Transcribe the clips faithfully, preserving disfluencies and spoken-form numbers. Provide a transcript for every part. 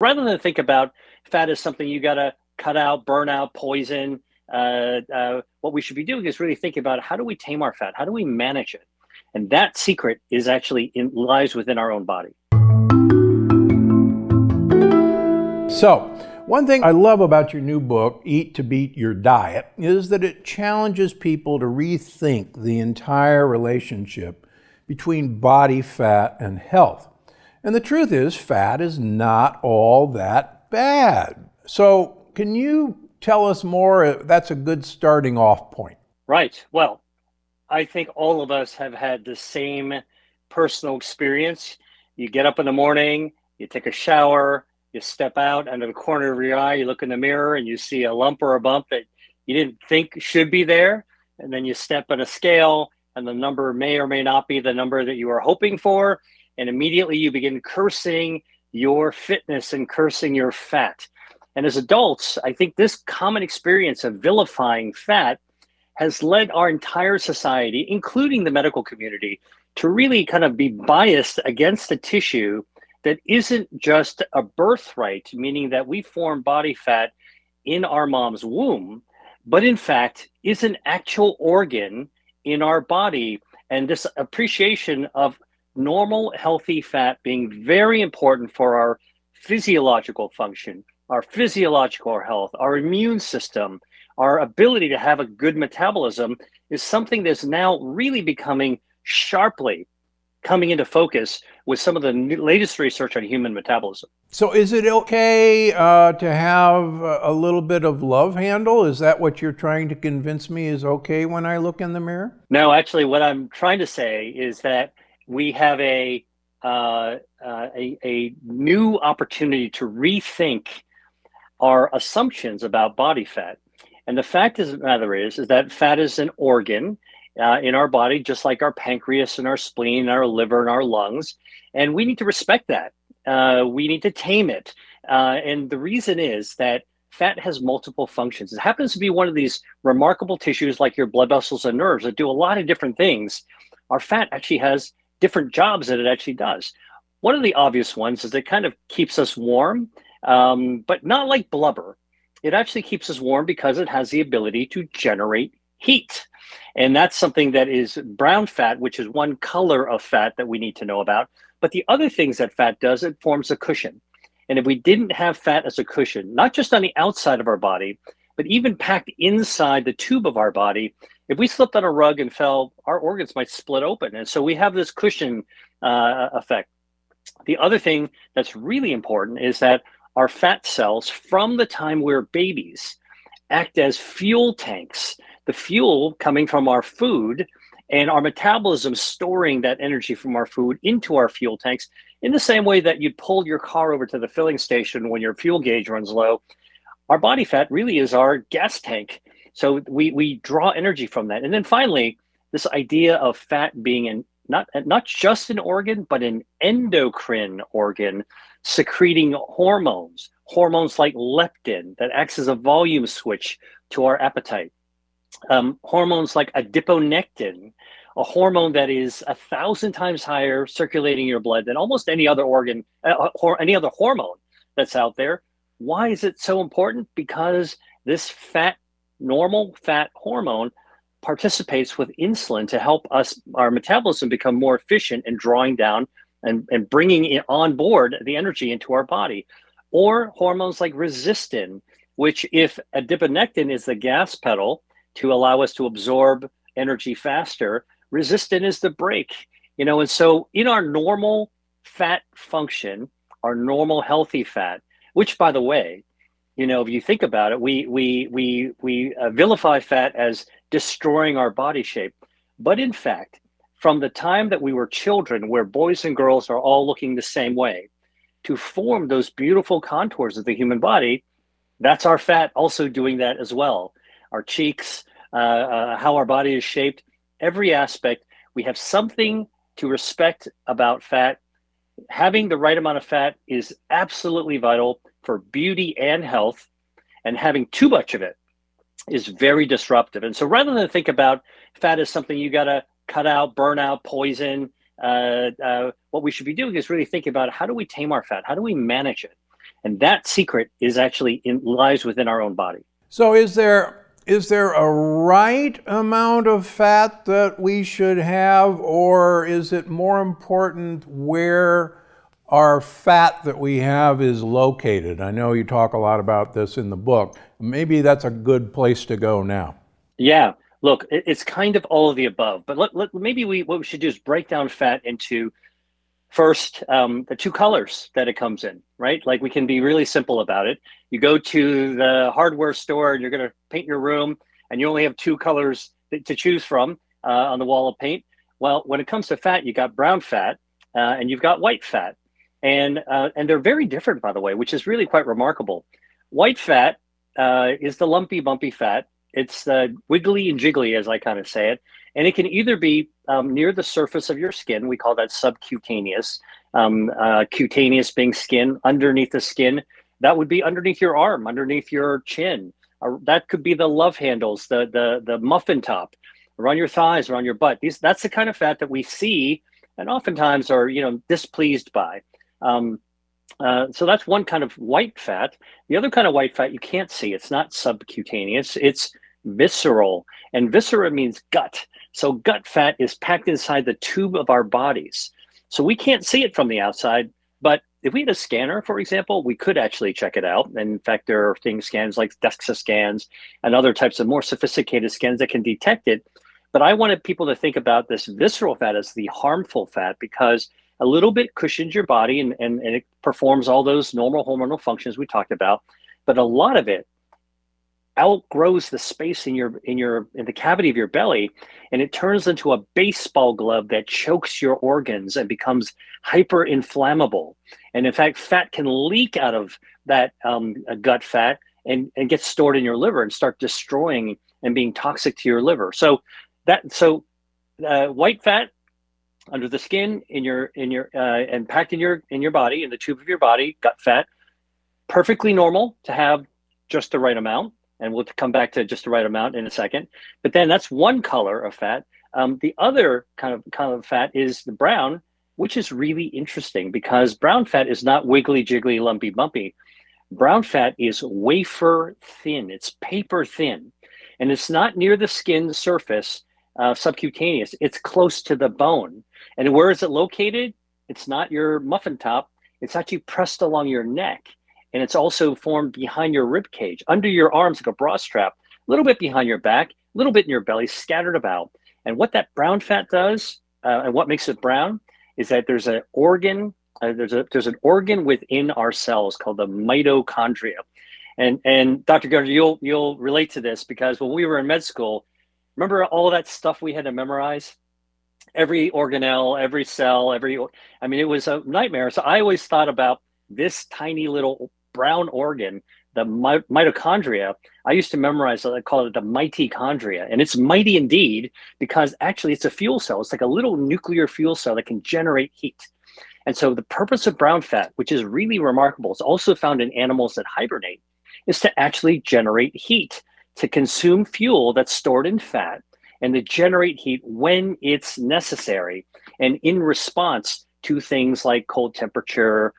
rather than think about fat as something you got to cut out, burn out, poison. Uh, uh, what we should be doing is really thinking about how do we tame our fat? How do we manage it? And that secret is actually in, lies within our own body. So, one thing I love about your new book, Eat to Beat Your Diet, is that it challenges people to rethink the entire relationship between body fat and health. And the truth is, fat is not all that bad. So, can you tell us more? That's a good starting off point. Right. Well, I think all of us have had the same personal experience. You get up in the morning, you take a shower, you step out, under the corner of your eye, you look in the mirror and you see a lump or a bump that you didn't think should be there. And then you step on a scale and the number may or may not be the number that you were hoping for. And immediately you begin cursing your fitness and cursing your fat. And as adults, I think this common experience of vilifying fat has led our entire society, including the medical community, to really kind of be biased against a tissue that isn't just a birthright, meaning that we form body fat in our mom's womb, but in fact is an actual organ in our body. And this appreciation of normal, healthy fat being very important for our physiological function, our physiological health, our immune system, our ability to have a good metabolism is something that's now really becoming sharply coming into focus with some of the latest research on human metabolism. So is it okay uh, to have a little bit of love handle? Is that what you're trying to convince me is okay when I look in the mirror? No, actually what I'm trying to say is that we have a, uh, uh, a, a new opportunity to rethink our assumptions about body fat. And the fact of the matter is, is that fat is an organ uh, in our body, just like our pancreas and our spleen, and our liver and our lungs. And we need to respect that. Uh, we need to tame it. Uh, and the reason is that fat has multiple functions. It happens to be one of these remarkable tissues like your blood vessels and nerves that do a lot of different things. Our fat actually has different jobs that it actually does. One of the obvious ones is it kind of keeps us warm, um, but not like blubber. It actually keeps us warm because it has the ability to generate heat. And that's something that is brown fat, which is one color of fat that we need to know about. But the other things that fat does, it forms a cushion. And if we didn't have fat as a cushion, not just on the outside of our body, but even packed inside the tube of our body, if we slipped on a rug and fell, our organs might split open. And so we have this cushion uh, effect. The other thing that's really important is that our fat cells, from the time we're babies, act as fuel tanks, the fuel coming from our food and our metabolism storing that energy from our food into our fuel tanks in the same way that you'd pull your car over to the filling station when your fuel gauge runs low. Our body fat really is our gas tank. So we, we draw energy from that. And then finally, this idea of fat being an, not, not just an organ, but an endocrine organ, secreting hormones, hormones like leptin that acts as a volume switch to our appetite, um, hormones like adiponectin, a hormone that is a thousand times higher circulating in your blood than almost any other organ uh, or any other hormone that's out there. Why is it so important? Because this fat, normal fat hormone participates with insulin to help us, our metabolism, become more efficient in drawing down And, and bringing it on board the energy into our body. Or hormones like resistin, which if adiponectin is the gas pedal to allow us to absorb energy faster, resistin is the brake. You know, and so in our normal fat function, our normal healthy fat, which by the way, you know, if you think about it, we, we, we, we uh, vilify fat as destroying our body shape. But in fact, from the time that we were children, where boys and girls are all looking the same way, to form those beautiful contours of the human body, that's our fat also doing that as well. Our cheeks, uh, uh, how our body is shaped, every aspect, we have something to respect about fat. Having the right amount of fat is absolutely vital for beauty and health, and having too much of it is very disruptive. And so rather than think about fat as something you gotta cut out, burn out, poison. Uh, uh, what we should be doing is really thinking about how do we tame our fat? How do we manage it? And that secret is actually in, lies within our own body. So is there, is there a right amount of fat that we should have, or is it more important where our fat that we have is located? I know you talk a lot about this in the book. Maybe that's a good place to go now. Yeah. Look, it's kind of all of the above, but let, let, maybe we what we should do is break down fat into first um, the two colors that it comes in, right? Like we can be really simple about it. You go to the hardware store and you're going to paint your room, and you only have two colors to choose from uh, on the wall of paint. Well, when it comes to fat, you got brown fat uh, and you've got white fat, and uh, and they're very different, by the way, which is really quite remarkable. White fat uh, is the lumpy, bumpy fat. It's uh, wiggly and jiggly, as I kind of say it. And it can either be um, near the surface of your skin. We call that subcutaneous. Um, uh, cutaneous being skin, underneath the skin. That would be underneath your arm, underneath your chin. Uh, that could be the love handles, the, the, the muffin top, around your thighs, around your butt. These, that's the kind of fat that we see and oftentimes are, you know, displeased by. Um, Uh, so that's one kind of white fat. The other kind of white fat you can't see. It's not subcutaneous. It's visceral. And viscera means gut. So gut fat is packed inside the tube of our bodies. So we can't see it from the outside. But if we had a scanner, for example, we could actually check it out. And in fact, there are things, scans like DEXA scans and other types of more sophisticated scans that can detect it. But I wanted people to think about this visceral fat as the harmful fat, because a little bit cushions your body and, and, and it performs all those normal hormonal functions we talked about. But a lot of it outgrows the space in your in your in the cavity of your belly, and it turns into a baseball glove that chokes your organs and becomes hyper inflammable. And in fact, fat can leak out of that um, gut fat and, and get stored in your liver and start destroying and being toxic to your liver. So that so uh, white fat under the skin, in your in your uh, and packed in your in your body, in the tube of your body, gut fat, perfectly normal to have just the right amount, and we'll come back to just the right amount in a second. But then that's one color of fat. Um, the other kind of kind of fat is the brown, which is really interesting because brown fat is not wiggly, jiggly, lumpy, bumpy. Brown fat is wafer thin. It's paper thin, and it's not near the skin surface. Uh, subcutaneous. It's close to the bone. And where is it located? It's not your muffin top. It's actually pressed along your neck. And it's also formed behind your rib cage, under your arms like a bra strap, a little bit behind your back, a little bit in your belly, scattered about. And what that brown fat does, uh, and what makes it brown, is that there's an organ, uh, there's a there's an organ within our cells called the mitochondria. And and Doctor Gessner, you'll you'll relate to this because when we were in med school, remember all that stuff we had to memorize? Every organelle, every cell, every, I mean, it was a nightmare. So I always thought about this tiny little brown organ, the mitochondria. I used to memorize it. I call it the mighty chondria. And it's mighty indeed, because actually it's a fuel cell. It's like a little nuclear fuel cell that can generate heat. And so the purpose of brown fat, which is really remarkable, it's also found in animals that hibernate, is to actually generate heat, to consume fuel that's stored in fat and to generate heat when it's necessary and in response to things like cold temperature,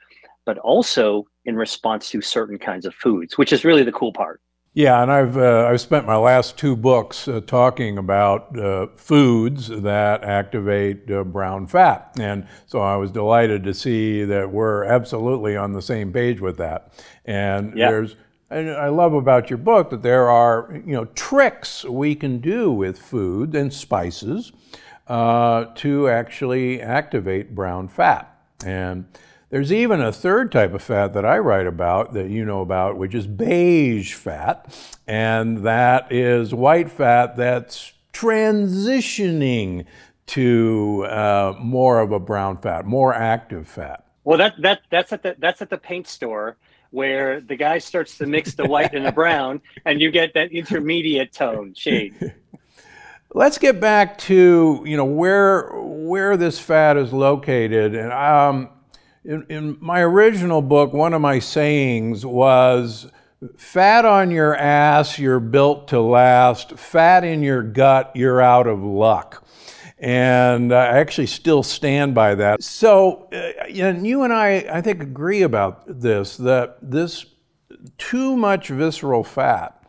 but also in response to certain kinds of foods, which is really the cool part. Yeah, and I've, uh, I've spent my last two books uh, talking about uh, foods that activate uh, brown fat. And so I was delighted to see that we're absolutely on the same page with that. And yeah. there's And I love about your book that there are, you know, tricks we can do with food and spices uh, to actually activate brown fat. And there's even a third type of fat that I write about that you know about, which is beige fat. And that is white fat that's transitioning to uh, more of a brown fat, more active fat. Well, that, that, that's, at the, that's at the paint store, where the guy starts to mix the white and the brown, and you get that intermediate tone shade. Let's get back to, you know, where where this fat is located. And um, in, in my original book, one of my sayings was, fat on your ass, you're built to last. Fat in your gut, you're out of luck. And I actually still stand by that. So, and you and I, I think, agree about this, that this too much visceral fat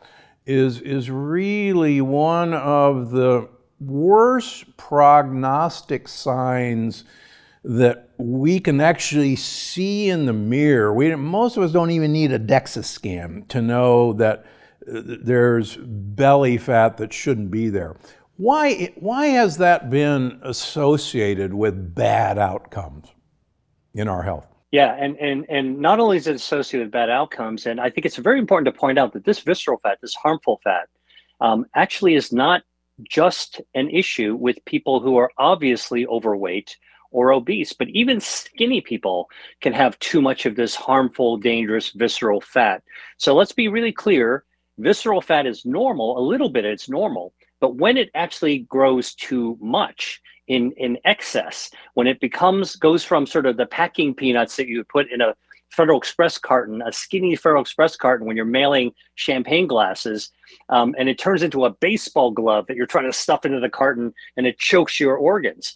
is, is really one of the worst prognostic signs that we can actually see in the mirror. We, most of us don't even need a DEXA scan to know that there's belly fat that shouldn't be there. Why, why has that been associated with bad outcomes in our health? Yeah, and, and, and not only is it associated with bad outcomes, and I think it's very important to point out that this visceral fat, this harmful fat, um, actually is not just an issue with people who are obviously overweight or obese, but even skinny people can have too much of this harmful, dangerous visceral fat. So let's be really clear, visceral fat is normal, a little bit it's normal, but when it actually grows too much in, in excess, when it becomes, goes from sort of the packing peanuts that you put in a Federal Express carton, a skinny Federal Express carton when you're mailing champagne glasses, um, and it turns into a baseball glove that you're trying to stuff into the carton and it chokes your organs.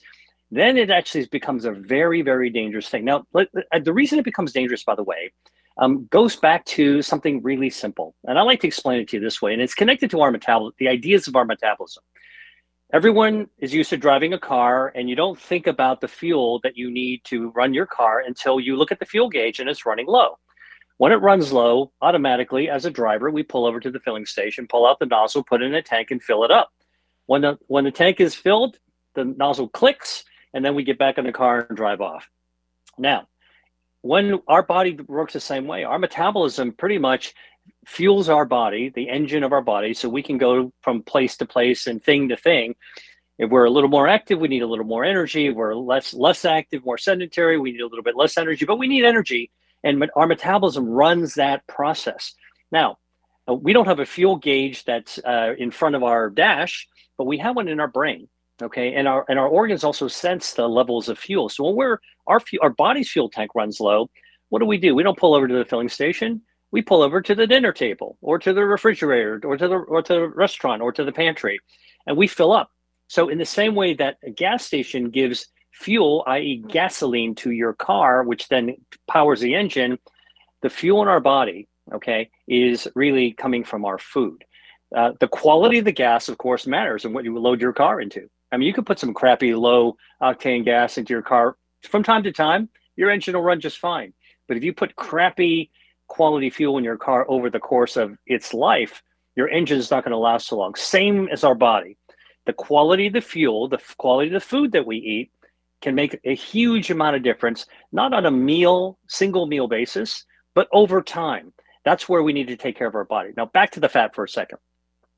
Then it actually becomes a very, very dangerous thing. Now, let, the reason it becomes dangerous, by the way, um, goes back to something really simple. And I like to explain it to you this way, and it's connected to our metabolism, the ideas of our metabolism. Everyone is used to driving a car, and you don't think about the fuel that you need to run your car until you look at the fuel gauge and it's running low. When it runs low, automatically, as a driver, we pull over to the filling station, pull out the nozzle, put it in a tank, and fill it up. When the, when the tank is filled, the nozzle clicks, and then we get back in the car and drive off. Now, when our body works the same way, our metabolism pretty much fuels our body, the engine of our body, so we can go from place to place and thing to thing. If we're a little more active, we need a little more energy. If we're less less active, more sedentary, we need a little bit less energy, but we need energy, and our metabolism runs that process. Now, we don't have a fuel gauge that's uh, in front of our dash, but we have one in our brain, okay? And our, and our organs also sense the levels of fuel. So when we're, our, our body's fuel tank runs low, what do we do? We don't pull over to the filling station. We pull over to the dinner table or to the refrigerator or to the, or to the restaurant or to the pantry, and we fill up. So in the same way that a gas station gives fuel, that is gasoline, to your car, which then powers the engine, the fuel in our body, okay, is really coming from our food. Uh, the quality of the gas, of course, matters and what you load your car into. I mean, you could put some crappy low-octane gas into your car. From time to time, your engine will run just fine. But if you put crappy quality fuel in your car over the course of its life, your engine is not going to last so long. Same as our body. The quality of the fuel, the quality of the food that we eat can make a huge amount of difference, not on a meal, single meal basis, but over time. That's where we need to take care of our body. Now, back to the fat for a second.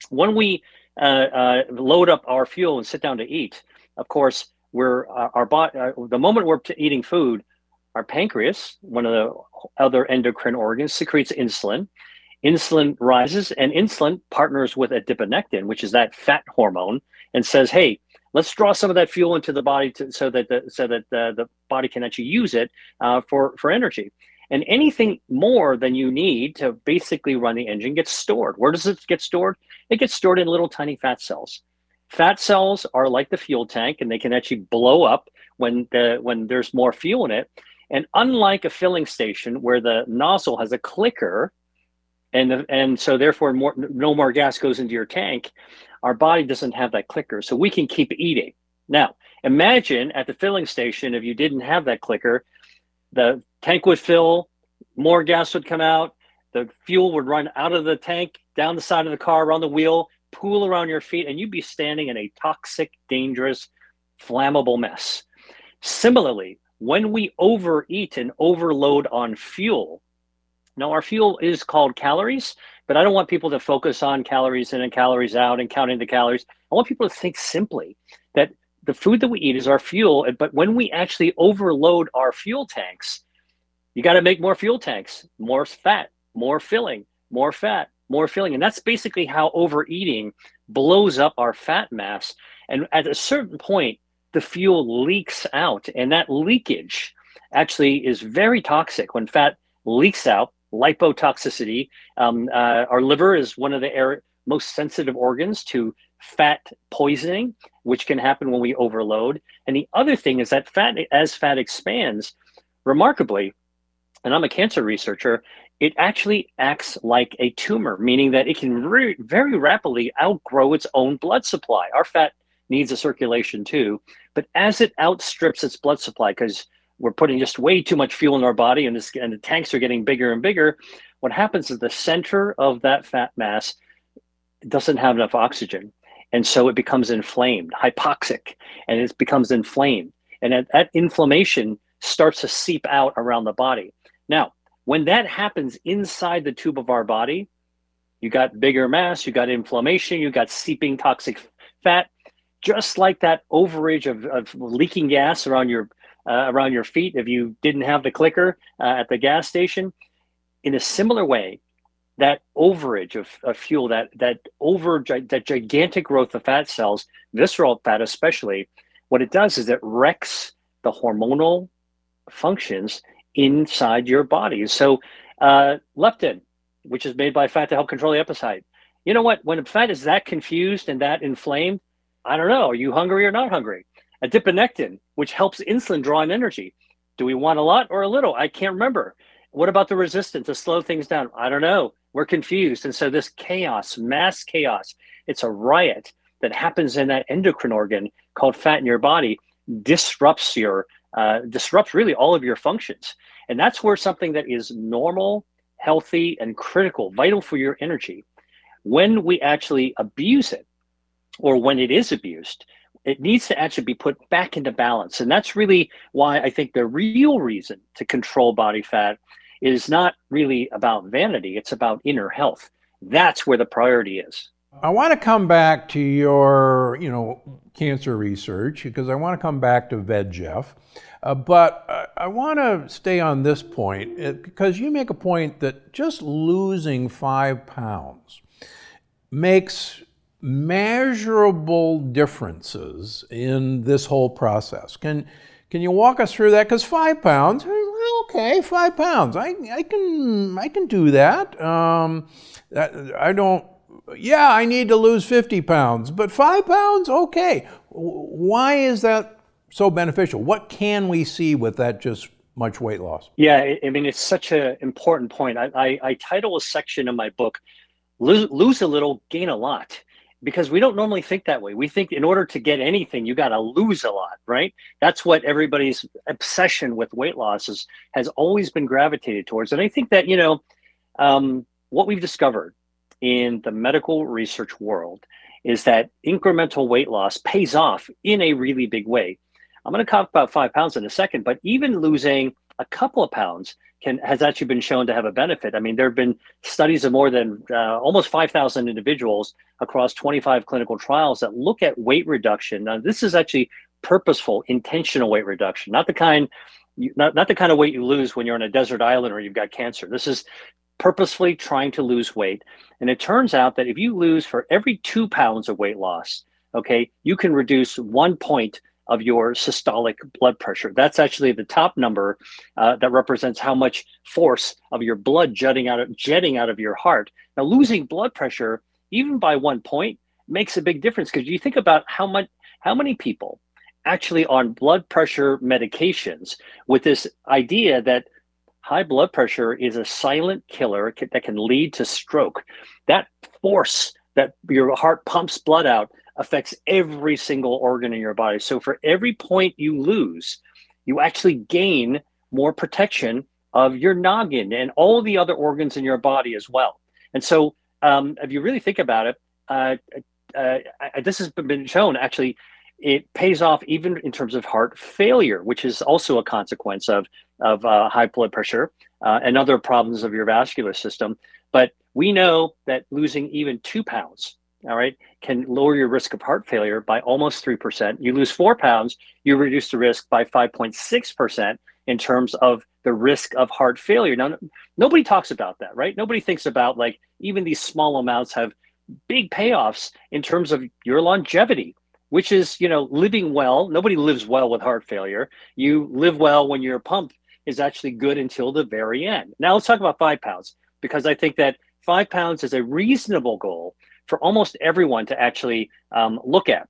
When we uh, uh, load up our fuel and sit down to eat, of course, we're, uh, our body, uh, the moment we're eating food, our pancreas, one of the other endocrine organs, secretes insulin. Insulin rises, and insulin partners with adiponectin, which is that fat hormone, and says, hey, let's draw some of that fuel into the body to, so that, the, so that the, the body can actually use it uh, for, for energy. And anything more than you need to basically run the engine gets stored. Where does it get stored? It gets stored in little tiny fat cells. Fat cells are like the fuel tank, and they can actually blow up when, the, when there's more fuel in it. And unlike a filling station where the nozzle has a clicker, and, and so therefore more, no more gas goes into your tank, our body doesn't have that clicker, so we can keep eating. Now, imagine at the filling station, if you didn't have that clicker, the tank would fill, more gas would come out, the fuel would run out of the tank, down the side of the car, around the wheel, pool around your feet, and you'd be standing in a toxic, dangerous, flammable mess. Similarly, when we overeat and overload on fuel, now our fuel is called calories, but I don't want people to focus on calories in and calories out and counting the calories. I want people to think simply that the food that we eat is our fuel, but when we actually overload our fuel tanks, you got to make more fuel tanks, more fat, more filling, more fat, more filling. And that's basically how overeating blows up our fat mass. And at a certain point, the fuel leaks out, and that leakage actually is very toxic. When fat leaks out, lipotoxicity, um, uh, our liver is one of the most sensitive organs to fat poisoning, which can happen when we overload. And the other thing is that fat, as fat expands, remarkably, and I'm a cancer researcher, it actually acts like a tumor, meaning that it can re- very rapidly outgrow its own blood supply. Our fat needs a circulation too, but as it outstrips its blood supply, because we're putting just way too much fuel in our body and, this, and the tanks are getting bigger and bigger, what happens is the center of that fat mass doesn't have enough oxygen. And so it becomes inflamed, hypoxic, and it becomes inflamed. And that, that inflammation starts to seep out around the body. Now, when that happens inside the tube of our body, you got bigger mass, you got inflammation, you got seeping toxic fat, just like that overage of, of leaking gas around your uh, around your feet if you didn't have the clicker uh, at the gas station. In a similar way, that overage of, of fuel, that that over that gigantic growth of fat cells, visceral fat especially, what it does is it wrecks the hormonal functions inside your body. So uh, leptin, which is made by fat to help control the appetite. You know what? When fat is that confused and that inflamed, I don't know, are you hungry or not hungry? Adiponectin, which helps insulin draw in energy. Do we want a lot or a little? I can't remember. What about the resistant to slow things down? I don't know. We're confused. And so this chaos, mass chaos, it's a riot that happens in that endocrine organ called fat in your body, disrupts your, uh, disrupts really all of your functions. And that's where something that is normal, healthy, and critical, vital for your energy, when we actually abuse it, or when it is abused, it needs to actually be put back into balance. And that's really why I think the real reason to control body fat is not really about vanity, it's about inner health. That's where the priority is. I want to come back to your, you know, cancer research, because I want to come back to V E G F. Uh, but I, I want to stay on this point, it, because you make a point that just losing five pounds makes measurable differences in this whole process. Can can you walk us through that? Because five pounds, okay, five pounds. I I can I can do that. Um, that I don't. Yeah, I need to lose fifty pounds, but five pounds, okay. Why is that so beneficial? What can we see with that just much weight loss? Yeah, I mean it's such an important point. I, I I title a section in my book, "Lose, lose a little, gain a lot." Because we don't normally think that way. We think in order to get anything, you got to lose a lot, right? That's what everybody's obsession with weight loss is, has always been gravitated towards. And I think that, you know, um, what we've discovered in the medical research world is that incremental weight loss pays off in a really big way. I'm going to talk about five pounds in a second, but even losing a couple of pounds can, has actually been shown to have a benefit. I mean, there have been studies of more than uh, almost five thousand individuals across twenty-five clinical trials that look at weight reduction. Now, this is actually purposeful, intentional weight reduction, not the kind, not, not the kind of weight you lose when you're on a desert island or you've got cancer. This is purposefully trying to lose weight. And it turns out that if you lose for every two pounds of weight loss, okay, you can reduce one point of your systolic blood pressure. That's actually the top number uh, that represents how much force of your blood jutting out of, jetting out of your heart. Now, losing blood pressure, even by one point, makes a big difference, because you think about how much, how many people actually on blood pressure medications with this idea that high blood pressure is a silent killer that can lead to stroke. That force that your heart pumps blood out affects every single organ in your body. So for every point you lose, you actually gain more protection of your noggin and all the other organs in your body as well. And so um, if you really think about it, uh, uh, uh, this has been shown, actually, it pays off even in terms of heart failure, which is also a consequence of, of uh, high blood pressure uh, and other problems of your vascular system. But we know that losing even two pounds, all right, can lower your risk of heart failure by almost three percent. You lose four pounds, you reduce the risk by five point six percent in terms of the risk of heart failure. Now, nobody talks about that, right? Nobody thinks about, like, even these small amounts have big payoffs in terms of your longevity, which is, you know, living well. Nobody lives well with heart failure. You live well when your pump is actually good until the very end. Now, let's talk about five pounds, because I think that five pounds is a reasonable goal for almost everyone to actually um, look at.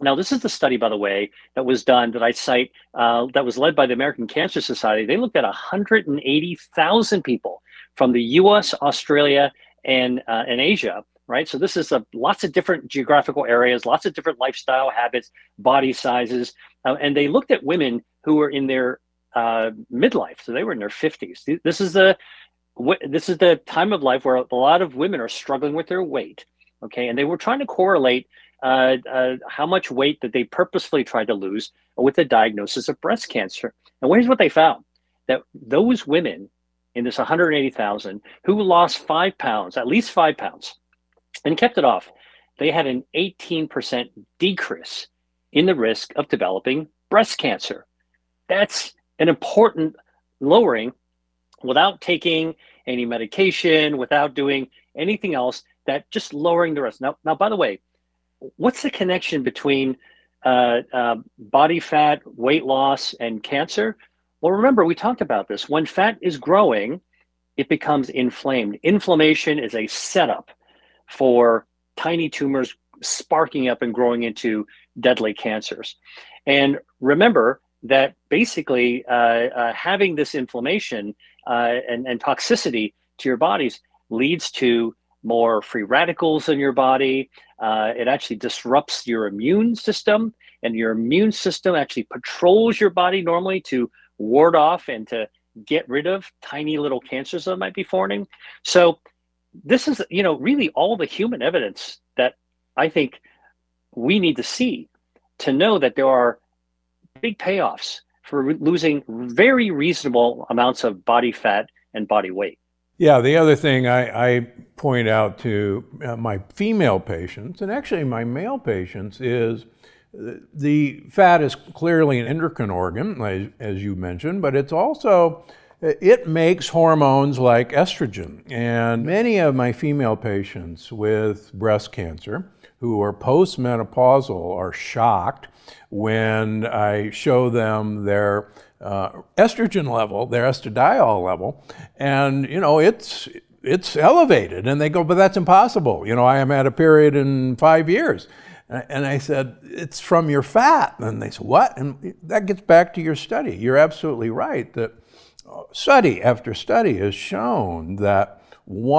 Now, this is the study, by the way, that was done that I cite, uh, that was led by the American Cancer Society. They looked at one hundred eighty thousand people from the U S, Australia, and, uh, and Asia, right? So this is a, lots of different geographical areas, lots of different lifestyle habits, body sizes, uh, and they looked at women who were in their uh, midlife. So they were in their fifties. This is, the, this is the time of life where a lot of women are struggling with their weight, okay? And they were trying to correlate Uh, uh, how much weight that they purposefully tried to lose with the diagnosis of breast cancer. And here's what they found, that those women in this one hundred eighty thousand who lost five pounds, at least five pounds, and kept it off, they had an eighteen percent decrease in the risk of developing breast cancer. That's an important lowering without taking any medication, without doing anything else, that just lowering the risk. Now, now by the way, what's the connection between uh, uh, body fat, weight loss, and cancer? Well, remember, we talked about this. When fat is growing, it becomes inflamed. Inflammation is a setup for tiny tumors sparking up and growing into deadly cancers. And remember that basically uh, uh, having this inflammation uh, and, and toxicity to your bodies leads to more free radicals in your body. Uh, it actually disrupts your immune system, and your immune system actually patrols your body normally to ward off and to get rid of tiny little cancers that might be forming. So this is, you know, really all the human evidence that I think we need to see to know that there are big payoffs for losing very reasonable amounts of body fat and body weight. Yeah, the other thing I, I point out to my female patients, and actually my male patients, is the fat is clearly an endocrine organ, as, as you mentioned, but it's also, it makes hormones like estrogen. And many of my female patients with breast cancer who are postmenopausal are shocked when I show them their Uh, estrogen level, their estradiol level, and you know it's it's elevated, and they go, but that's impossible. You know, I am at a period in five years, and I said it's from your fat. And they said, what? And that gets back to your study. You're absolutely right that study after study has shown that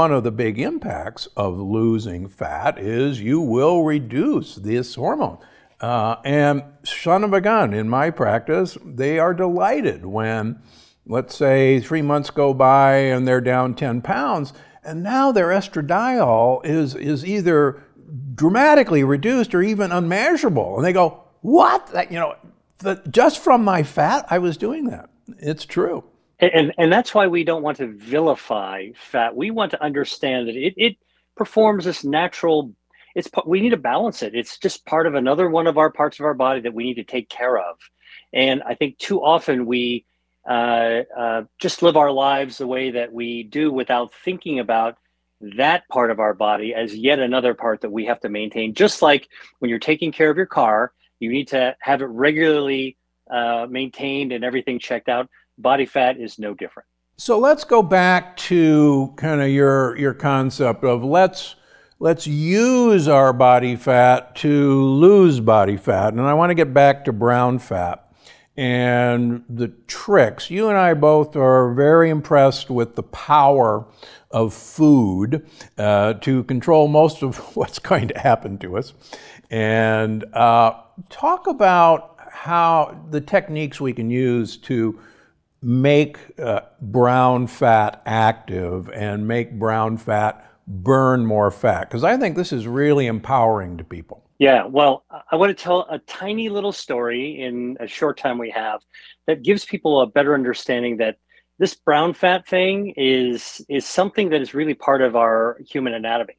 one of the big impacts of losing fat is you will reduce this hormone. Uh, and son of a gun, in my practice, they are delighted when, let's say, three months go by and they're down ten pounds, and now their estradiol is, is either dramatically reduced or even unmeasurable. And they go, what? That, you know, the, just from my fat, I was doing that. It's true. And, and, and that's why we don't want to vilify fat. We want to understand that it, it performs this natural It's, we need to balance it. It's just part of another one of our parts of our body that we need to take care of. And I think too often we uh, uh, just live our lives the way that we do without thinking about that part of our body as yet another part that we have to maintain. Just like when you're taking care of your car, you need to have it regularly uh, maintained and everything checked out. Body fat is no different. So let's go back to kind of your, your concept of let's Let's use our body fat to lose body fat. And I want to get back to brown fat and the tricks. You and I both are very impressed with the power of food uh, to control most of what's going to happen to us. And uh, talk about how the techniques we can use to make uh, brown fat active and make brown fat burn more fat, because I think this is really empowering to people. Yeah, well, I want to tell a tiny little story in a short time we have that gives people a better understanding that this brown fat thing is, is something that is really part of our human anatomy.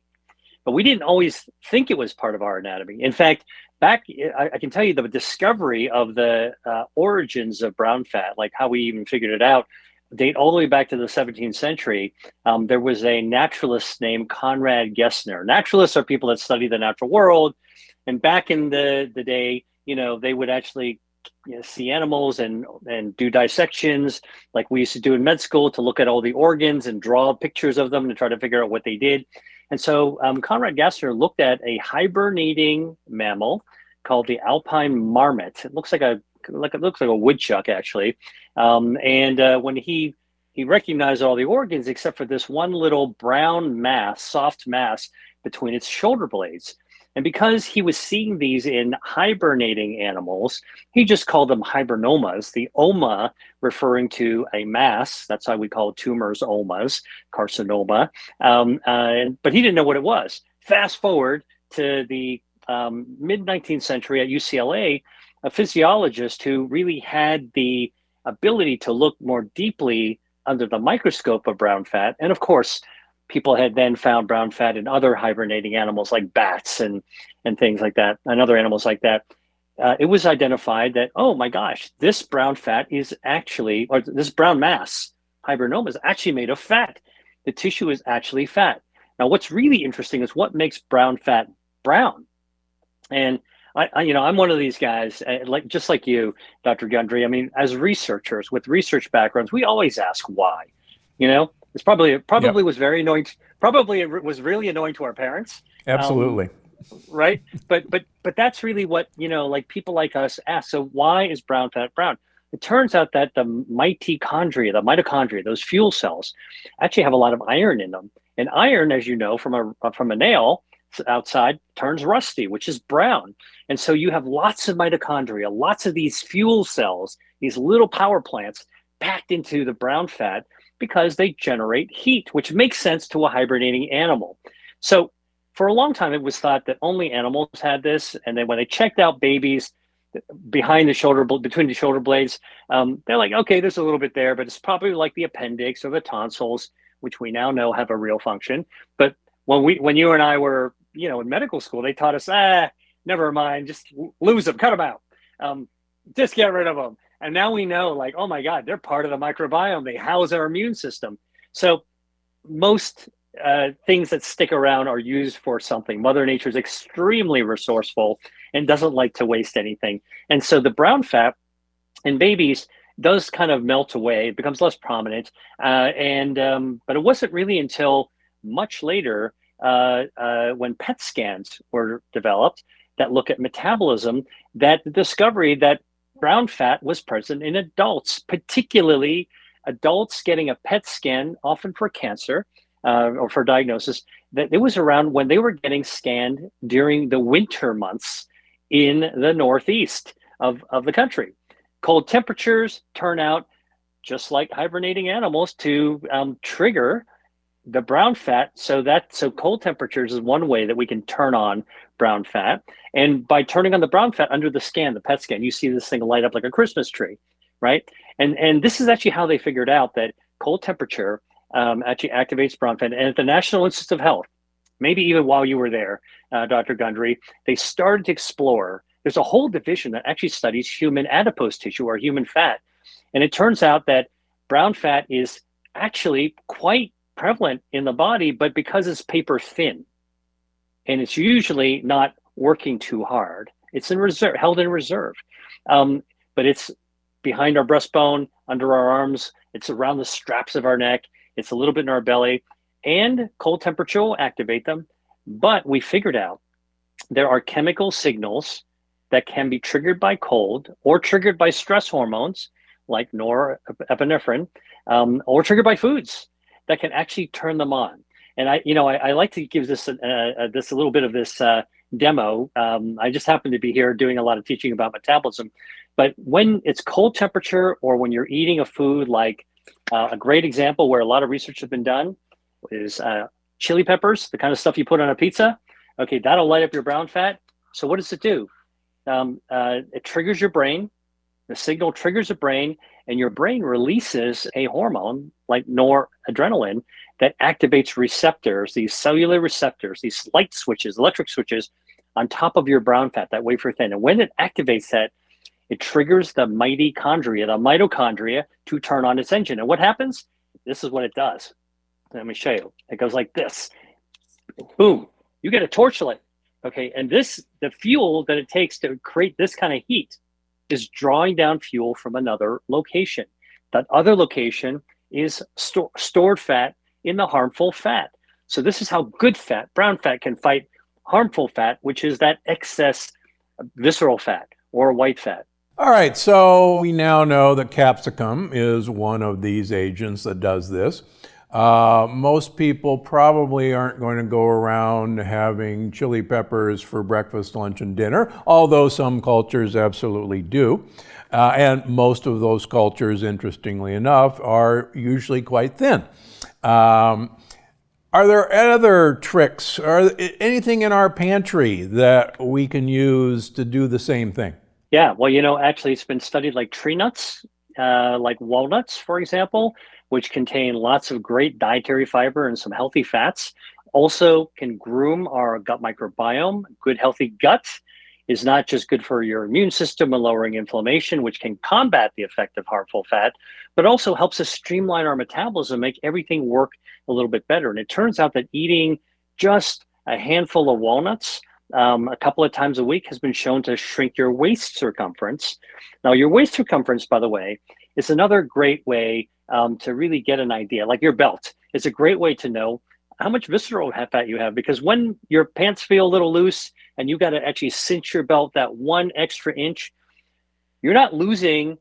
But we didn't always think it was part of our anatomy. In fact, back, I, I can tell you the discovery of the uh, origins of brown fat, like how we even figured it out, date all the way back to the seventeenth century. Um, there was a naturalist named Conrad Gessner. Naturalists are people that study the natural world. And back in the, the day, you know, they would actually you know, see animals and and do dissections like we used to do in med school to look at all the organs and draw pictures of them to try to figure out what they did. And so um, Conrad Gessner looked at a hibernating mammal called the Alpine Marmot. It looks like a like it looks like a woodchuck actually. Um, and uh, when he he recognized all the organs except for this one little brown mass, soft mass between its shoulder blades. And because he was seeing these in hibernating animals, he just called them hibernomas, the oma referring to a mass. That's why we call tumors omas, carcinoma. Um, uh, and, but he didn't know what it was. Fast forward to the um, mid nineteenth century at U C L A, a physiologist who really had the ability to look more deeply under the microscope of brown fat. And of course, people had then found brown fat in other hibernating animals like bats and, and things like that, and other animals like that. Uh, it was identified that, oh my gosh, this brown fat is actually, or this brown mass, hibernoma, is actually made of fat. The tissue is actually fat. Now, what's really interesting is what makes brown fat brown. And I, I you know, I'm one of these guys, uh, like just like you, Doctor Gundry. I mean, as researchers with research backgrounds, we always ask why, you know? It's probably it probably yep. was very annoying. Probably it was really annoying to our parents. Absolutely, um, right? But but but that's really what you know, like people like us ask. So why is brown fat brown? It turns out that the mitochondria, the mitochondria, those fuel cells, actually have a lot of iron in them. And iron, as you know, from a from a nail outside, turns rusty, which is brown. And so you have lots of mitochondria, lots of these fuel cells, these little power plants packed into the brown fat, because they generate heat, which makes sense to a hibernating animal. So for a long time, it was thought that only animals had this. And then when they checked out babies behind the shoulder, between the shoulder blades, um, they're like, okay, there's a little bit there, but it's probably like the appendix or the tonsils, which we now know have a real function. But when we, when you and I were, you know, in medical school, they taught us, ah, never mind, just lose them, cut them out, um, just get rid of them. And now we know, like, oh my God, they're part of the microbiome. They house our immune system. So most uh, things that stick around are used for something. Mother Nature is extremely resourceful and doesn't like to waste anything. And so the brown fat in babies does kind of melt away. It becomes less prominent. Uh, and um, but it wasn't really until much later uh, uh, when P E T scans were developed that look at metabolism, that the discovery that brown fat was present in adults, particularly adults getting a P E T scan, often for cancer uh, or for diagnosis, that it was around when they were getting scanned during the winter months in the Northeast of, of the country. Cold temperatures turn out, just like hibernating animals, to um, trigger the brown fat. So that, so cold temperatures is one way that we can turn on brown fat. And by turning on the brown fat under the scan, the P E T scan, you see this thing light up like a Christmas tree, right? And and this is actually how they figured out that cold temperature um, actually activates brown fat. And at the National Institute of Health, maybe even while you were there, uh, Doctor Gundry, they started to explore. There's a whole division that actually studies human adipose tissue or human fat. And it turns out that brown fat is actually quite prevalent in the body, but because it's paper thin and it's usually not working too hard, it's in reserve, held in reserve, um, but it's behind our breastbone, under our arms, it's around the straps of our neck, it's a little bit in our belly, and cold temperature will activate them. But we figured out there are chemical signals that can be triggered by cold or triggered by stress hormones like norepinephrine um, or triggered by foods that can actually turn them on. And I, you know, I, I like to give this, uh, this a little bit of this uh, demo. Um, I just happen to be here doing a lot of teaching about metabolism, but when it's cold temperature or when you're eating a food, like uh, a great example where a lot of research has been done is uh, chili peppers, the kind of stuff you put on a pizza. Okay, that'll light up your brown fat. So what does it do? Um, uh, it triggers your brain. The signal triggers the brain, and your brain releases a hormone like noradrenaline that activates receptors, these cellular receptors, these light switches, electric switches on top of your brown fat, that wafer thin. And when it activates that, it triggers the mitochondria, the mitochondria to turn on its engine. And what happens? This is what it does. Let me show you. It goes like this. Boom. You get a torch light. Okay. And this, the fuel that it takes to create this kind of heat is drawing down fuel from another location. That other location is sto- stored fat in the harmful fat. So this is how good fat, brown fat, can fight harmful fat, which is that excess visceral fat or white fat. All right, so we now know that capsicum is one of these agents that does this. Uh, most people probably aren't going to go around having chili peppers for breakfast, lunch, and dinner, although some cultures absolutely do. Uh, and most of those cultures, interestingly enough, are usually quite thin. Um, Are there other tricks or anything in our pantry that we can use to do the same thing? Yeah, well, you know, actually it's been studied, like tree nuts, uh, like walnuts, for example, which contain lots of great dietary fiber and some healthy fats. Also can groom our gut microbiome. Good, healthy gut is not just good for your immune system and lowering inflammation, which can combat the effect of harmful fat, but also helps us streamline our metabolism, make everything work a little bit better. And it turns out that eating just a handful of walnuts um, a couple of times a week has been shown to shrink your waist circumference. Now, your waist circumference, by the way, is another great way um, to really get an idea. Like your belt, it's a great way to know how much visceral fat you have, because when your pants feel a little loose and you got to actually cinch your belt that one extra inch, you're not losing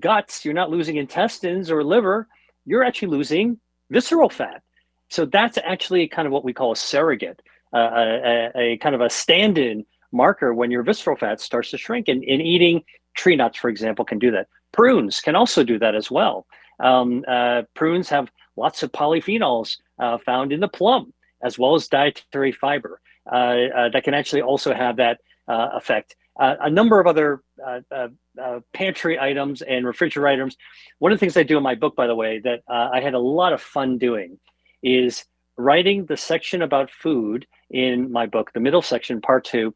guts, you're not losing intestines or liver, you're actually losing visceral fat. So that's actually kind of what we call a surrogate, uh, a, a, a kind of a stand-in marker when your visceral fat starts to shrink. And, and eating tree nuts, for example, can do that. Prunes can also do that as well. Um, uh, prunes have lots of polyphenols uh, found in the plum, as well as dietary fiber uh, uh, that can actually also have that uh, effect. Uh, a number of other uh, uh, uh, pantry items and refrigerator items. One of the things I do in my book, by the way, that uh, I had a lot of fun doing is writing the section about food in my book, the middle section, part two.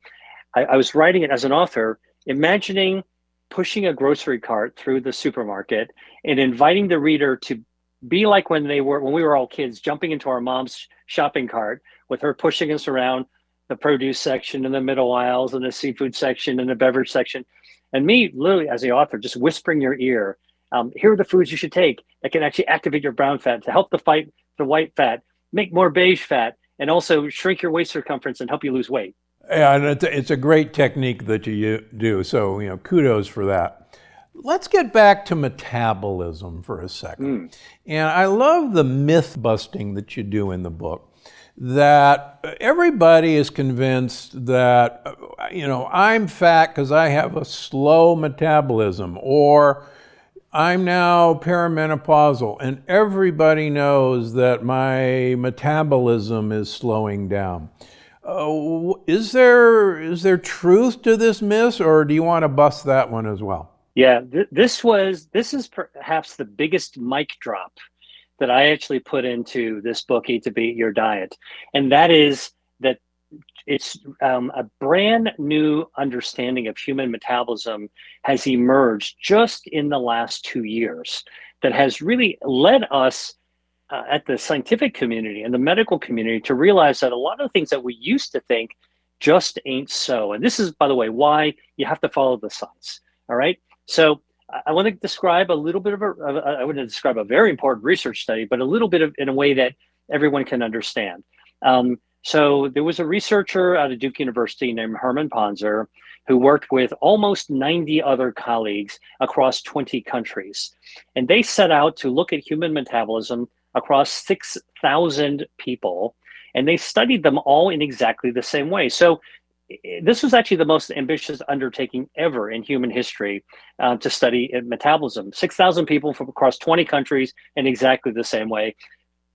I, I was writing it as an author, imagining pushing a grocery cart through the supermarket and inviting the reader to be like when they were, when we were all kids, jumping into our mom's shopping cart with her pushing us around the produce section and the middle aisles and the seafood section and the beverage section. And me, literally, as the author, just whispering your ear, um, here are the foods you should take that can actually activate your brown fat to help the fight the white fat, make more beige fat, and also shrink your waist circumference and help you lose weight. Yeah, and it's a great technique that you do. So, you know, kudos for that. Let's get back to metabolism for a second. Mm. And I love the myth busting that you do in the book. That everybody is convinced that, you know, I'm fat because I have a slow metabolism, or I'm now perimenopausal, and everybody knows that my metabolism is slowing down. Uh, is there is there truth to this myth, or do you want to bust that one as well? Yeah, th this was this is perhaps the biggest mic drop that I actually put into this book, Eat to Beat Your Diet. And that is that it's um, a brand new understanding of human metabolism has emerged just in the last two years that has really led us uh, at the scientific community and the medical community to realize that a lot of the things that we used to think just ain't so. And this is, by the way, why you have to follow the science, all right? So I want to describe a little bit of a, I want to describe a very important research study, but a little bit of in a way that everyone can understand. Um, so there was a researcher out of Duke University named Herman Ponser, who worked with almost ninety other colleagues across twenty countries. And they set out to look at human metabolism across six thousand people. And they studied them all in exactly the same way. So this was actually the most ambitious undertaking ever in human history uh, to study metabolism. six thousand people from across twenty countries in exactly the same way.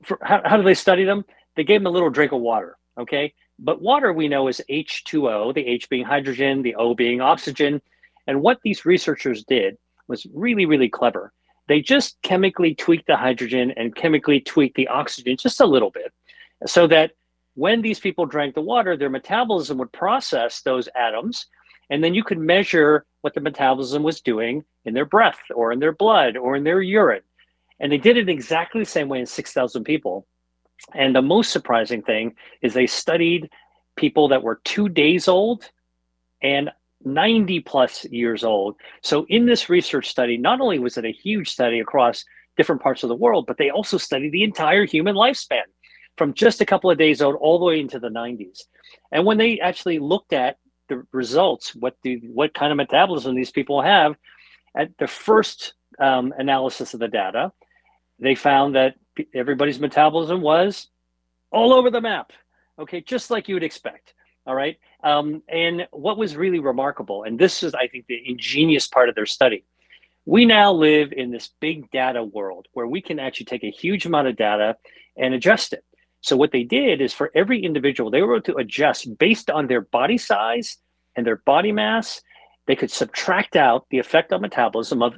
For, how, how do they study them? They gave them a little drink of water, okay? But water we know is H two O, the H being hydrogen, the O being oxygen. And what these researchers did was really, really clever. They just chemically tweaked the hydrogen and chemically tweaked the oxygen just a little bit so that when these people drank the water, their metabolism would process those atoms, and then you could measure what the metabolism was doing in their breath or in their blood or in their urine. And they did it exactly the same way in six thousand people. And the most surprising thing is they studied people that were two days old and ninety plus years old. So in this research study, not only was it a huge study across different parts of the world, but they also studied the entire human lifespan from just a couple of days old all the way into the nineties. And when they actually looked at the results, what do what kind of metabolism these people have, at the first um, analysis of the data, they found that everybody's metabolism was all over the map, okay, just like you would expect, all right? Um, and what was really remarkable, and this is, I think, the ingenious part of their study, we now live in this big data world where we can actually take a huge amount of data and adjust it. So what they did is for every individual, they were able to adjust based on their body size and their body mass. They could subtract out the effect on metabolism of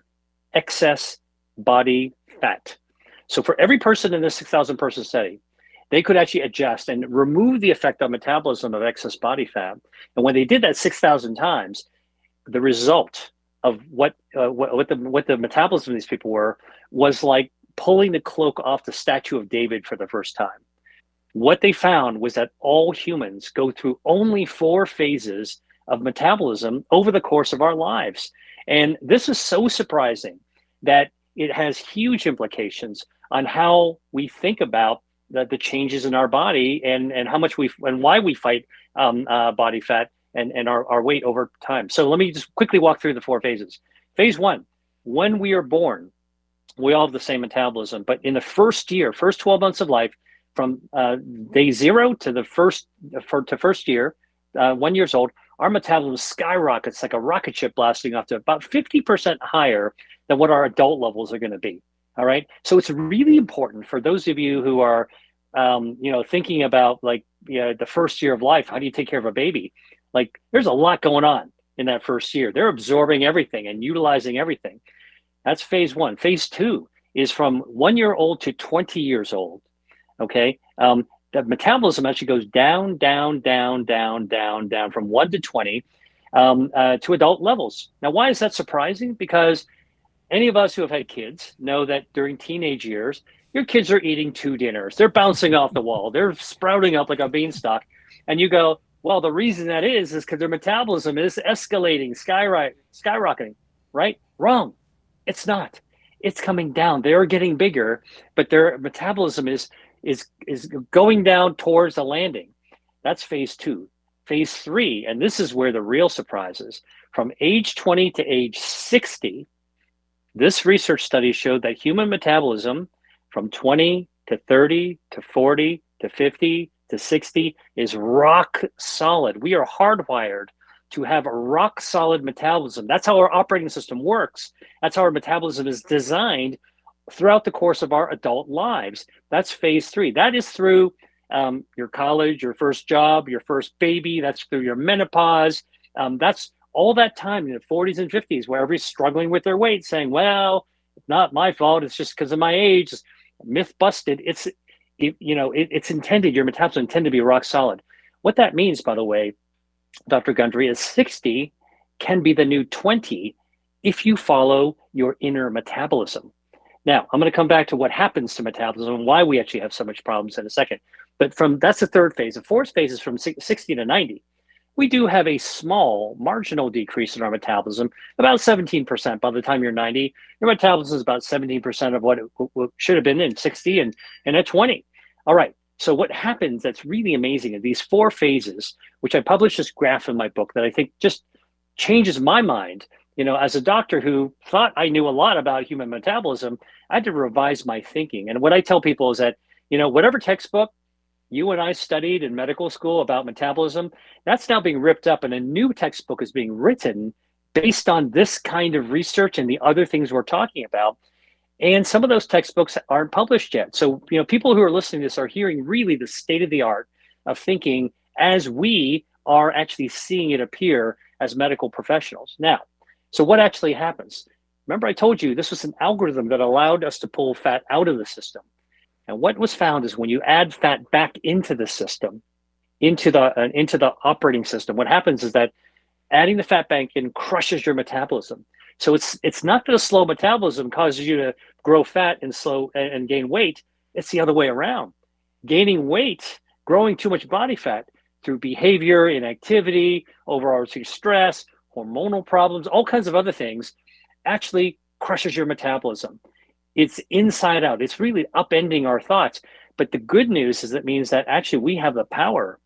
excess body fat. So for every person in this six thousand person study, they could actually adjust and remove the effect on metabolism of excess body fat. And when they did that six thousand times, the result of what, uh, what, what, the, what the metabolism of these people were was like pulling the cloak off the statue of David for the first time. What they found was that all humans go through only four phases of metabolism over the course of our lives. And this is so surprising that it has huge implications on how we think about the, the changes in our body and, and how much we and why we fight um, uh, body fat and, and our, our weight over time. So let me just quickly walk through the four phases. Phase one, when we are born, we all have the same metabolism, but in the first year, first twelve months of life, from uh, day zero to the first, for, to first year, uh, one years old, our metabolism skyrockets like a rocket ship blasting off to about fifty percent higher than what our adult levels are going to be. All right. So it's really important for those of you who are, um, you know, thinking about like you know, the first year of life, how do you take care of a baby? Like there's a lot going on in that first year. They're absorbing everything and utilizing everything. That's phase one. Phase two is from one year old to twenty years old. Okay. Um, the metabolism actually goes down, down, down, down, down, down from one to twenty um, uh, to adult levels. Now, why is that surprising? Because any of us who have had kids know that during teenage years, your kids are eating two dinners. They're bouncing off the wall. They're sprouting up like a beanstalk. And you go, well, the reason that is is because their metabolism is escalating, skyrocketing, right? Wrong. It's not. It's coming down. They're getting bigger, but their metabolism is is is going down towards the landing. That's phase two. Phase three, and this is where the real surprise is, from age twenty to age sixty, this research study showed that human metabolism from twenty to thirty to forty to fifty to sixty is rock solid. We are hardwired to have a rock solid metabolism. That's how our operating system works. That's how our metabolism is designed throughout the course of our adult lives. That's phase three. That is through um, your college, your first job, your first baby. That's through your menopause. Um, that's all that time in the forties and fifties where everybody's struggling with their weight, saying, well, it's not my fault. It's just because of my age. Myth busted. It's, it, you know, it, it's intended, your metabolism intended to be rock solid. What that means, by the way, Doctor Gundry, is sixty can be the new twenty if you follow your inner metabolism. Now, I'm going to come back to what happens to metabolism and why we actually have so much problems in a second. But from that's the third phase. The fourth phase is from sixty to ninety. We do have a small marginal decrease in our metabolism, about seventeen percent. By the time you're ninety, your metabolism is about seventeen percent of what it should have been in sixty and, and at twenty. All right. So what happens that's really amazing in these four phases, which I published this graph in my book that I think just changes my mind. You know, as a doctor who thought I knew a lot about human metabolism, I had to revise my thinking. And what I tell people is that, you know, whatever textbook you and I studied in medical school about metabolism, that's now being ripped up and a new textbook is being written based on this kind of research and the other things we're talking about. And some of those textbooks aren't published yet. So, you know, people who are listening to this are hearing really the state of the art of thinking as we are actually seeing it appear as medical professionals. Now, so what actually happens? Remember, I told you this was an algorithm that allowed us to pull fat out of the system. And what was found is when you add fat back into the system, into the, uh, into the operating system, what happens is that adding the fat back in crushes your metabolism. So it's, it's not that a slow metabolism causes you to grow fat and, slow, and, and gain weight. It's the other way around. Gaining weight, growing too much body fat through behavior, inactivity, overall stress, hormonal problems, all kinds of other things, actually crushes your metabolism. It's inside out. It's really upending our thoughts. But the good news is that means that actually we have the power.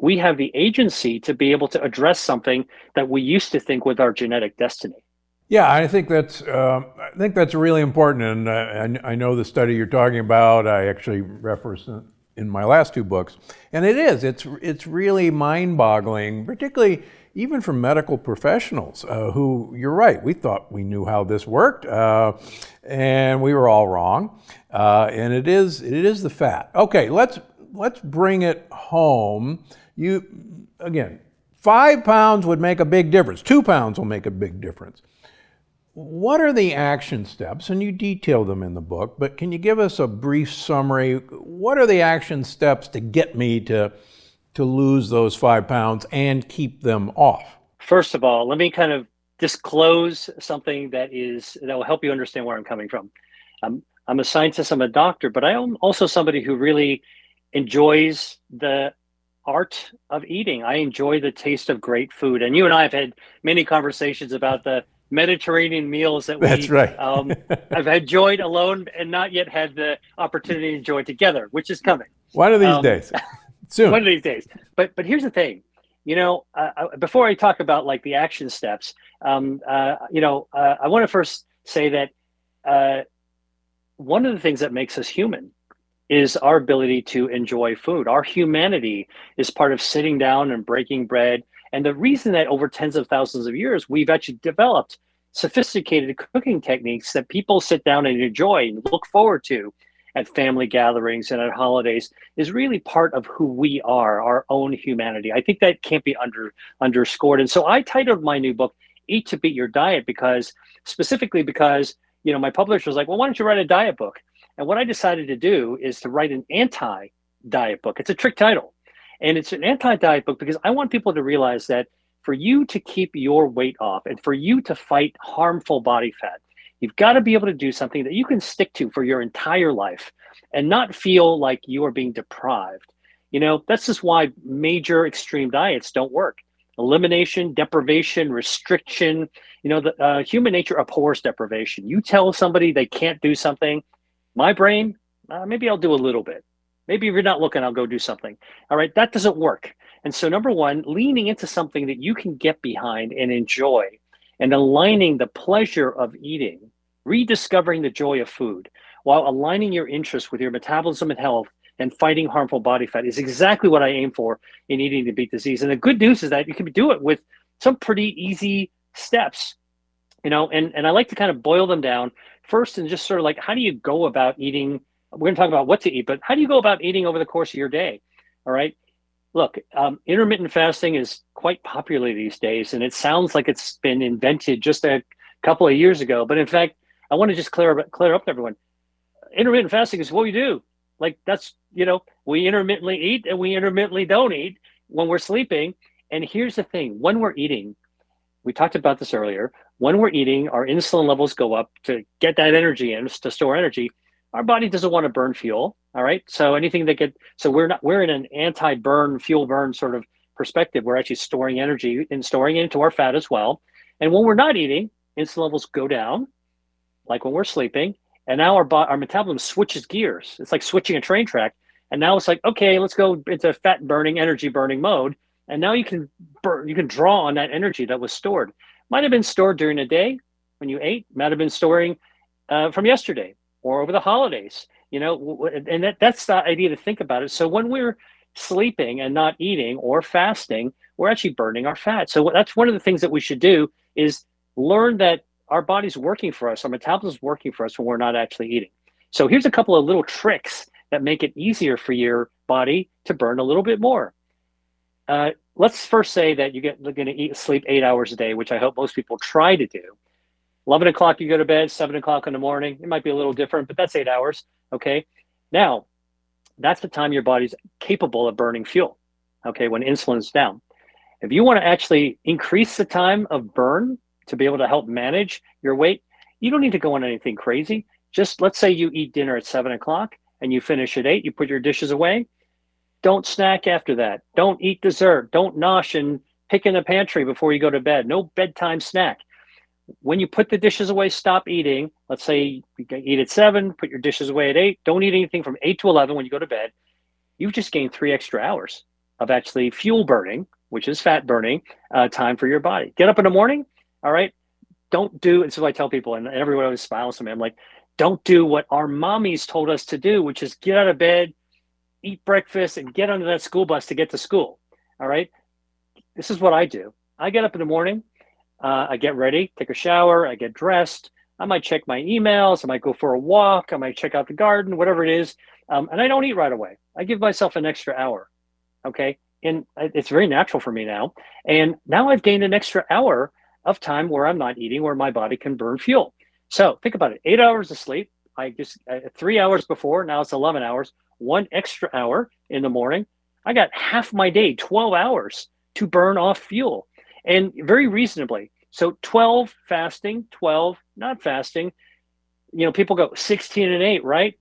We have the agency to be able to address something that we used to think was our genetic destiny. Yeah, I think that's uh, I think that's really important, and uh, I, I know the study you're talking about. I actually referenced it in my last two books, and it is it's it's really mind-boggling, particularly even for medical professionals uh, who, you're right, we thought we knew how this worked, uh, and we were all wrong. Uh, and it is it is the fat. Okay, let's let's bring it home. You again, five pounds would make a big difference. Two pounds will make a big difference. What are the action steps? And you detail them in the book, but can you give us a brief summary? What are the action steps to get me to, to lose those five pounds and keep them off? First of all, let me kind of disclose something that is that will help you understand where I'm coming from. Um, I'm a scientist, I'm a doctor, but I'm also somebody who really enjoys the art of eating. I enjoy the taste of great food. And you and I have had many conversations about the Mediterranean meals that we, that's right. um, I've enjoyed alone and not yet had the opportunity to enjoy together, which is coming. One of these um, days, soon. One of these days. But but here's the thing, you know, uh, before I talk about like the action steps, um, uh, you know, uh, I want to first say that uh, one of the things that makes us human is our ability to enjoy food. Our humanity is part of sitting down and breaking bread. And the reason that over tens of thousands of years, we've actually developed sophisticated cooking techniques that people sit down and enjoy and look forward to at family gatherings and at holidays is really part of who we are, our own humanity. I think that can't be under, underscored. And so I titled my new book, Eat to Beat Your Diet, because specifically because, you know, my publisher was like, well, why don't you write a diet book? And what I decided to do is to write an anti-diet book. It's a trick title. And it's an anti-diet book because I want people to realize that for you to keep your weight off and for you to fight harmful body fat, you've got to be able to do something that you can stick to for your entire life and not feel like you are being deprived. You know, that's just why major extreme diets don't work. Elimination, deprivation, restriction. You know, the, uh, human nature abhors deprivation. You tell somebody they can't do something, my brain, uh, maybe I'll do a little bit. Maybe if you're not looking, I'll go do something. All right, that doesn't work. And so number one, leaning into something that you can get behind and enjoy and aligning the pleasure of eating, rediscovering the joy of food while aligning your interests with your metabolism and health and fighting harmful body fat is exactly what I aim for in Eating to Beat Disease. And the good news is that you can do it with some pretty easy steps, you know, and, and I like to kind of boil them down first and just sort of like, how do you go about eating? We're going to talk about what to eat, but how do you go about eating over the course of your day? All right. Look, um, intermittent fasting is quite popular these days, and it sounds like it's been invented just a couple of years ago. But in fact, I want to just clear, clear up to everyone. Intermittent fasting is what we do. Like that's, you know, we intermittently eat and we intermittently don't eat when we're sleeping. And here's the thing. When we're eating, we talked about this earlier. When we're eating, our insulin levels go up to get that energy in, to store energy. Our body doesn't want to burn fuel, all right? So anything that get, so we're not, we're in an anti-burn, fuel burn sort of perspective. We're actually storing energy and storing it into our fat as well. And when we're not eating, insulin levels go down, like when we're sleeping. And now our our metabolism switches gears. It's like switching a train track. And now it's like, okay, let's go into fat burning, energy burning mode. And now you can burn, you can draw on that energy that was stored. Might have been stored during the day when you ate, might have been storing uh, from yesterday, or over the holidays, you know, and that, that's the idea to think about it. So when we're sleeping and not eating or fasting, we're actually burning our fat. So that's one of the things that we should do is learn that our body's working for us, our metabolism's working for us when we're not actually eating. So here's a couple of little tricks that make it easier for your body to burn a little bit more. Uh, let's first say that you get, you're gonna eat, sleep eight hours a day, which I hope most people try to do. eleven o'clock, you go to bed, seven o'clock in the morning. It might be a little different, but that's eight hours, okay? Now, that's the time your body's capable of burning fuel, okay, when insulin's down. If you wanna actually increase the time of burn to be able to help manage your weight, you don't need to go on anything crazy. Just let's say you eat dinner at seven o'clock and you finish at eight, you put your dishes away. Don't snack after that. Don't eat dessert. Don't nosh and pick in the pantry before you go to bed. No bedtime snack. When you put the dishes away, stop eating. Let's say you eat at seven, put your dishes away at eight. Don't eat anything from eight to eleven when you go to bed. You've just gained three extra hours of actually fuel burning, which is fat burning, uh, time for your body. Get up in the morning, all right? Don't do, this is what I tell people, and everyone always smiles at me. I'm like, don't do what our mommies told us to do, which is get out of bed, eat breakfast, and get under that school bus to get to school, all right? This is what I do. I get up in the morning, uh, I get ready, take a shower, I get dressed. I might check my emails, I might go for a walk, I might check out the garden, whatever it is, um, and I don't eat right away. I give myself an extra hour, okay? And it's very natural for me now. And now I've gained an extra hour of time where I'm not eating, where my body can burn fuel. So think about it, eight hours of sleep. I just uh, three hours before, now it's eleven hours, one extra hour in the morning. I got half my day, twelve hours to burn off fuel, and very reasonably. So twelve fasting, twelve not fasting. You know, people go sixteen and eight, right?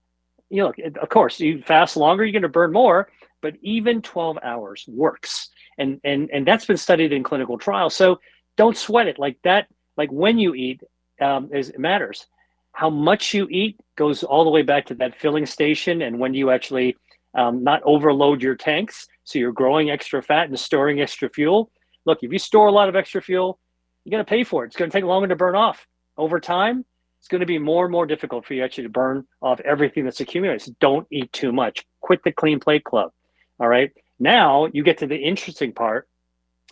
You know, of course, you fast longer, you're gonna burn more, but even twelve hours works. And, and, and that's been studied in clinical trials. So don't sweat it like that. Like when you eat um, is, it matters. How much you eat goes all the way back to that filling station. And when you actually um, not overload your tanks, so you're growing extra fat and storing extra fuel. Look, if you store a lot of extra fuel, you're gonna pay for it. It's gonna take longer to burn off. Over time, it's gonna be more and more difficult for you actually to burn off everything that's accumulated. So don't eat too much. Quit the clean plate club. All right, now you get to the interesting part,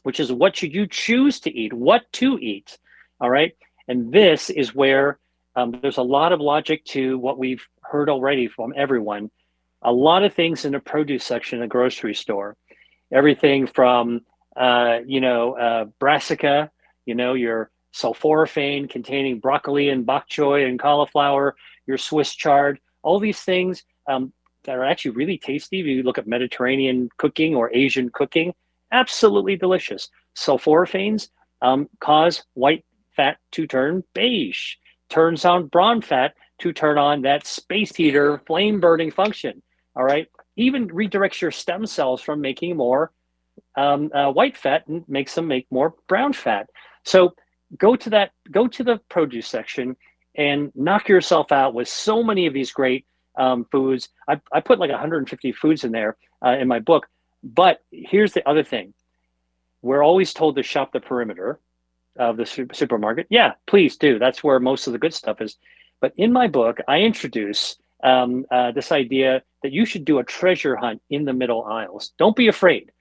which is what should you choose to eat, what to eat, all right? And this is where um, there's a lot of logic to what we've heard already from everyone. A lot of things in the produce section of the grocery store, everything from, uh, you know, uh, brassica, you know, your sulforaphane containing broccoli and bok choy and cauliflower, your Swiss chard, all these things, um, that are actually really tasty. If you look at Mediterranean cooking or Asian cooking, absolutely delicious. Sulforaphanes um, cause white fat to turn beige, turns on brown fat to turn on that space heater flame burning function, all right? Even redirects your stem cells from making more um, uh, white fat and makes them make more brown fat. So go to that, go to the produce section and knock yourself out with so many of these great Um, foods. I, I put like one hundred fifty foods in there uh, in my book. But here's the other thing. We're always told to shop the perimeter of the super supermarket. Yeah, please do. That's where most of the good stuff is. But in my book, I introduce um, uh, this idea that you should do a treasure hunt in the middle aisles. Don't be afraid.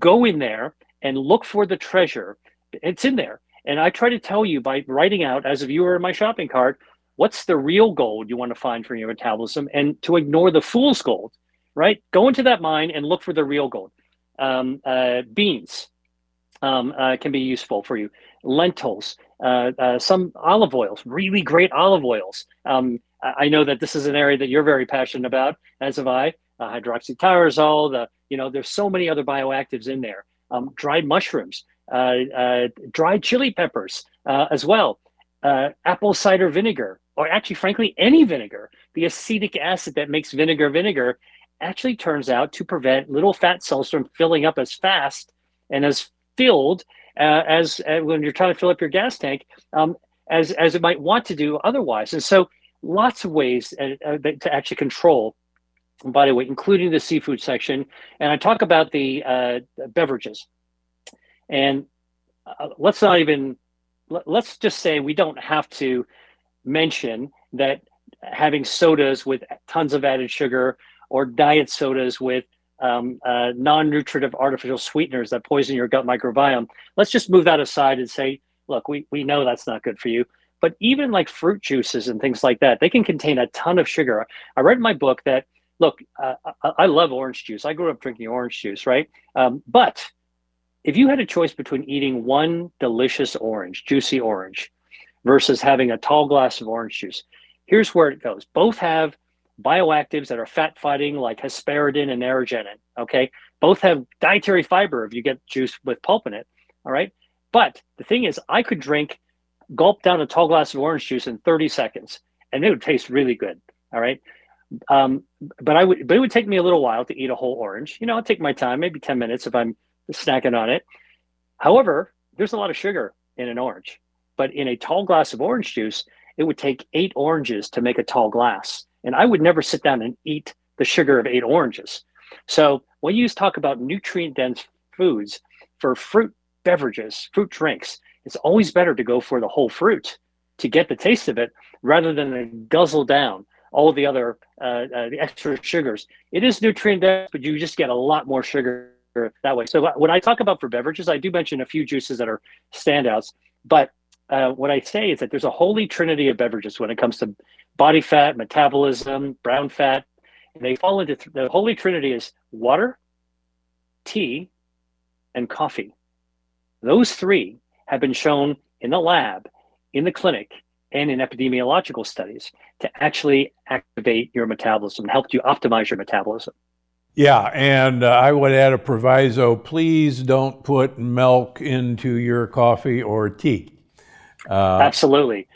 Go in there and look for the treasure. It's in there. And I try to tell you by writing out, as if you were in my shopping cart, what's the real gold you want to find for your metabolism, and to ignore the fool's gold, right? Go into that mine and look for the real gold. Um, uh, beans um, uh, can be useful for you. Lentils, uh, uh, some olive oils, really great olive oils. Um, I know that this is an area that you're very passionate about, as have I. Uh, hydroxytyrosol, the, you know, there's so many other bioactives in there. Um, dried mushrooms, uh, uh, dried chili peppers uh, as well. Uh, apple cider vinegar, or actually, frankly, any vinegar, the acetic acid that makes vinegar vinegar actually turns out to prevent little fat cells from filling up as fast and as filled uh, as uh, when you're trying to fill up your gas tank um, as, as it might want to do otherwise. And so lots of ways uh, to actually control body weight, including the seafood section. And I talk about the uh, beverages. And uh, let's not even... Let's just say we don't have to mention that having sodas with tons of added sugar or diet sodas with um, uh, non-nutritive artificial sweeteners that poison your gut microbiome. Let's just move that aside and say, look, we, we know that's not good for you. But even like fruit juices and things like that, they can contain a ton of sugar. I read in my book that, look, uh, I, I love orange juice. I grew up drinking orange juice, right? Um, but if you had a choice between eating one delicious orange, juicy orange, versus having a tall glass of orange juice, here's where it goes. Both have bioactives that are fat fighting, like hesperidin and naringenin, okay? Both have dietary fiber if you get juice with pulp in it, all right? But the thing is, I could drink, gulp down a tall glass of orange juice in thirty seconds, and it would taste really good, all right? Um, but I would, but it would take me a little while to eat a whole orange. You know, I'll take my time, maybe ten minutes if I'm snacking on it. However, there's a lot of sugar in an orange, but in a tall glass of orange juice, it would take eight oranges to make a tall glass. And I would never sit down and eat the sugar of eight oranges. So when you talk about nutrient-dense foods for fruit beverages, fruit drinks, it's always better to go for the whole fruit to get the taste of it rather than to guzzle down all of the other uh, uh, the extra sugars. It is nutrient-dense, but you just get a lot more sugar that way. So when I talk about for beverages, I do mention a few juices that are standouts, but uh, what I say is that there's a holy trinity of beverages when it comes to body fat, metabolism, brown fat. They fall into th the holy trinity is water, tea, and coffee. Those three have been shown in the lab, in the clinic, and in epidemiological studies to actually activate your metabolism, help you optimize your metabolism. Yeah, and uh, I would add a proviso, please don't put milk into your coffee or tea. Uh, Absolutely.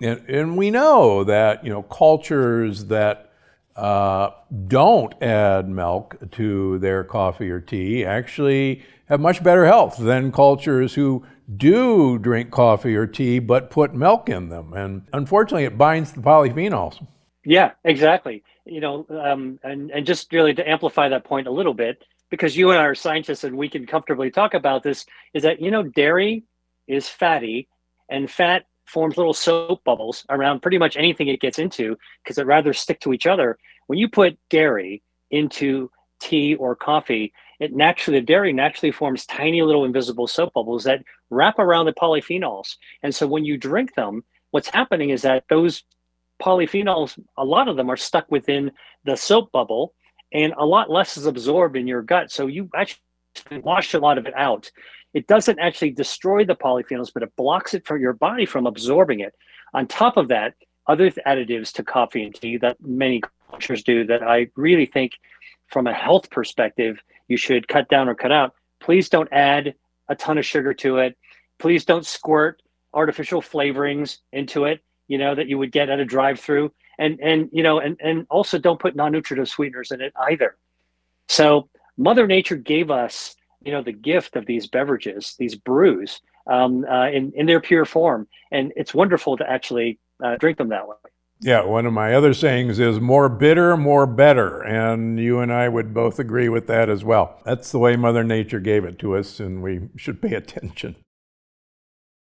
And, and we know that, you know, cultures that uh, don't add milk to their coffee or tea actually have much better health than cultures who do drink coffee or tea but put milk in them. And unfortunately, it binds the polyphenols. Yeah, exactly. You know, um, and, and just really to amplify that point a little bit, because you and I are scientists and we can comfortably talk about this, is that, you know, dairy is fatty, and fat forms little soap bubbles around pretty much anything it gets into because it rather stick to each other. When you put dairy into tea or coffee, it naturally, the dairy naturally forms tiny little invisible soap bubbles that wrap around the polyphenols. And so when you drink them, what's happening is that those polyphenols, a lot of them are stuck within the soap bubble, and a lot less is absorbed in your gut. So you actually wash a lot of it out. It doesn't actually destroy the polyphenols, but it blocks it from your body from absorbing it. On top of that, other additives to coffee and tea that many cultures do that I really think from a health perspective, you should cut down or cut out. Please don't add a ton of sugar to it. Please don't squirt artificial flavorings into it, you know, that you would get at a drive-through. And, and, you know, and, and also don't put non-nutritive sweeteners in it either. So Mother Nature gave us, you know, the gift of these beverages, these brews, um, uh, in, in their pure form. And it's wonderful to actually uh, drink them that way. Yeah, one of my other sayings is more bitter, more better. And you and I would both agree with that as well. That's the way Mother Nature gave it to us, and we should pay attention.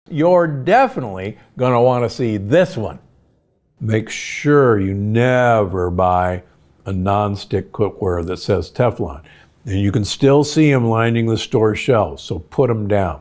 You're definitely going to want to see this one. Make sure you never buy a nonstick cookware that says Teflon. And you can still see them lining the store shelves, so put them down.